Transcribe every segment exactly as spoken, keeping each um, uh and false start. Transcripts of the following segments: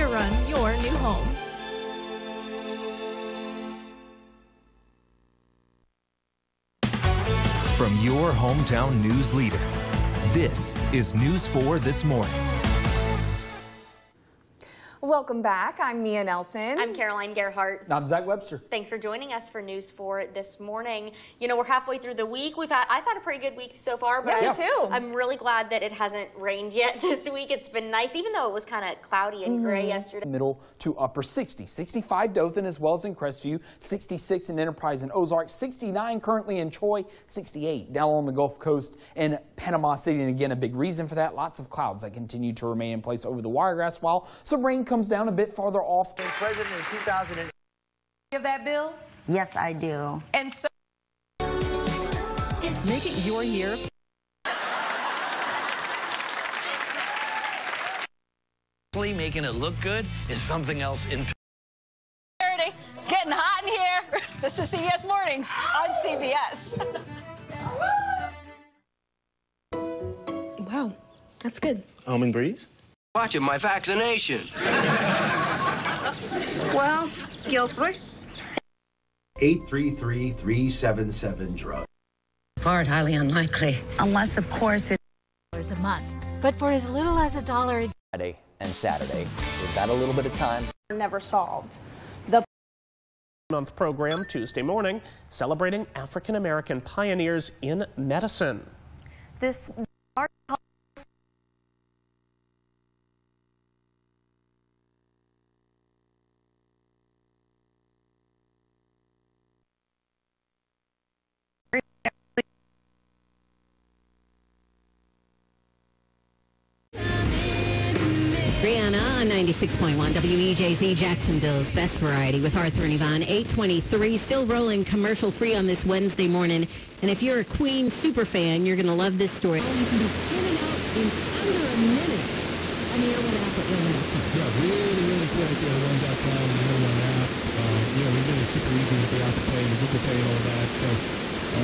Media Run your new home. From your hometown news leader, this is News four This Morning. Welcome back. I'm Mia Nelson. I'm Caroline Gerhardt. I'm Zach Webster. Thanks for joining us for News four This Morning. You know, we're halfway through the week. We've had, I've had a pretty good week so far, but yeah, me too. I'm really glad that it hasn't rained yet this week. It's been nice, even though it was kind of cloudy and gray mm-hmm. yesterday. Middle to upper sixty, sixty-five Dothan as well as in Crestview, sixty-six in Enterprise and Ozark, sixty-nine currently in Troy, sixty-eight down on the Gulf Coast in Panama City. And again, a big reason for that, lots of clouds that continue to remain in place over the Wiregrass, while some rain comes down a bit farther off. The president in two thousand eight. Give that bill? Yes, I do. And so make it your year. Making it look good is something else entirely. It's getting hot in here. This is C B S Mornings on C B S. Wow, that's good. Almond Breeze? Watching my vaccination. Well, Guilford. eight three three, three seven seven, drug. Far highly unlikely. Unless, of course, it's a month. But for as little as a dollar a Friday and Saturday, we've got a little bit of time. Never solved. The month program Tuesday morning, celebrating African-American pioneers in medicine. This art ninety-six point one W E J Z Jacksonville's best variety with Arthur and Yvonne, eight twenty-three, still rolling commercial free on this Wednesday morning. And if you're a Queen super fan, you're going to love this story. Well, you can be in and out in under a minute. I mean, R one dot com. Yeah, really, really quick at R one dot com and R one dot com. Um, you know, we made it super easy with the Apple Pay and the Google Pay and all that. So, uh, so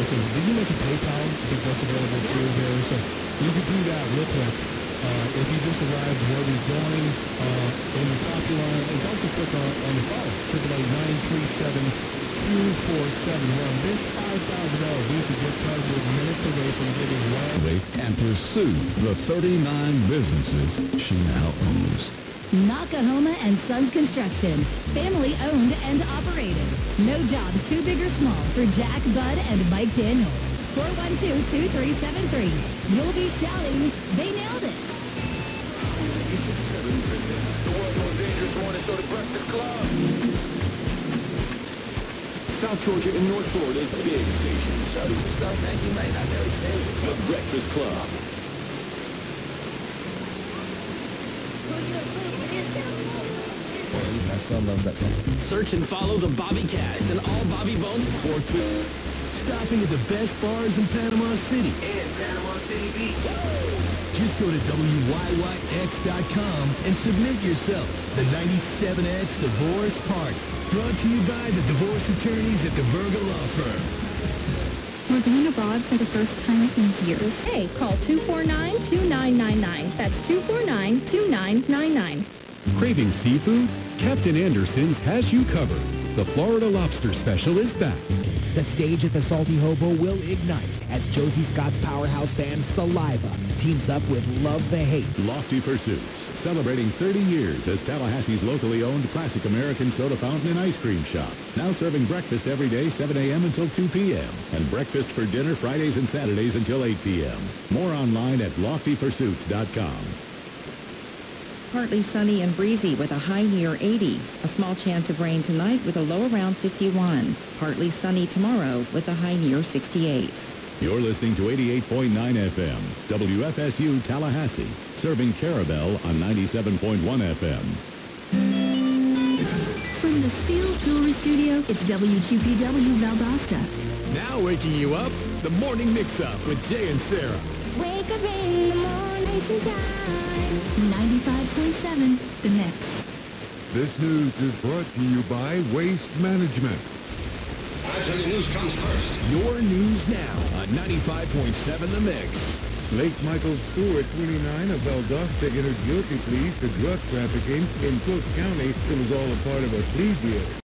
did you mention PayPal? I think that's available through there. So you can do that real quick. Uh, if you just arrived where we're going, uh, in the coffee line, it's also click on, on the phone, triple eight nine three seven two four seven one. This five thousand dollar Visa gift card is minutes away from getting wildly and pursue the thirty-nine businesses she now owns. Nakahoma and Sons Construction, family owned and operated. No jobs too big or small for Jack, Bud, and Mike Daniels. four one two, two three seven three. You'll be shouting, they nailed it. The world's most dangerous morning show, The Breakfast Club. South Georgia and North Florida's big station. Show you stuff that you might not know saves. The Breakfast Club. My son loves that song. Search and follow the Bobby Cast and all Bobby Bones or Twitter. Stopping at the best bars in Panama City. And Panama City Beach. Just go to W Y Y X dot com and submit yourself. The ninety-seven X Divorce Party. Brought to you by the divorce attorneys at the Virgo Law Firm. We're going abroad for the first time in years. Hey, call two four nine, two nine nine nine. That's two four nine, two nine nine nine. Craving seafood? Captain Anderson's has you covered. The Florida Lobster Special is back. The stage at the Salty Hobo will ignite as Josie Scott's powerhouse band Saliva teams up with Love the Hate. Lofty Pursuits, celebrating thirty years as Tallahassee's locally owned classic American soda fountain and ice cream shop. Now serving breakfast every day, seven a m until two p m and breakfast for dinner Fridays and Saturdays until eight p m More online at lofty pursuits dot com. Partly sunny and breezy with a high near eighty. A small chance of rain tonight with a low around fifty-one. Partly sunny tomorrow with a high near sixty-eight. You're listening to eighty-eight point nine F M, W F S U Tallahassee, serving Carabelle on ninety-seven point one F M. From the Steel Jewelry Studio, it's W Q P W Valbasta. Now waking you up, the morning mix-up with Jay and Sarah. Wake up in the morning sunshine. ninety-five point seven The Mix. This news is brought to you by Waste Management. Actually, news comes first. Your news now on ninety-five point seven The Mix. Late Michael Stewart, twenty-nine, of Valbasta, entered guilty pleas to drug trafficking in Cook County. It was all a part of a plea deal.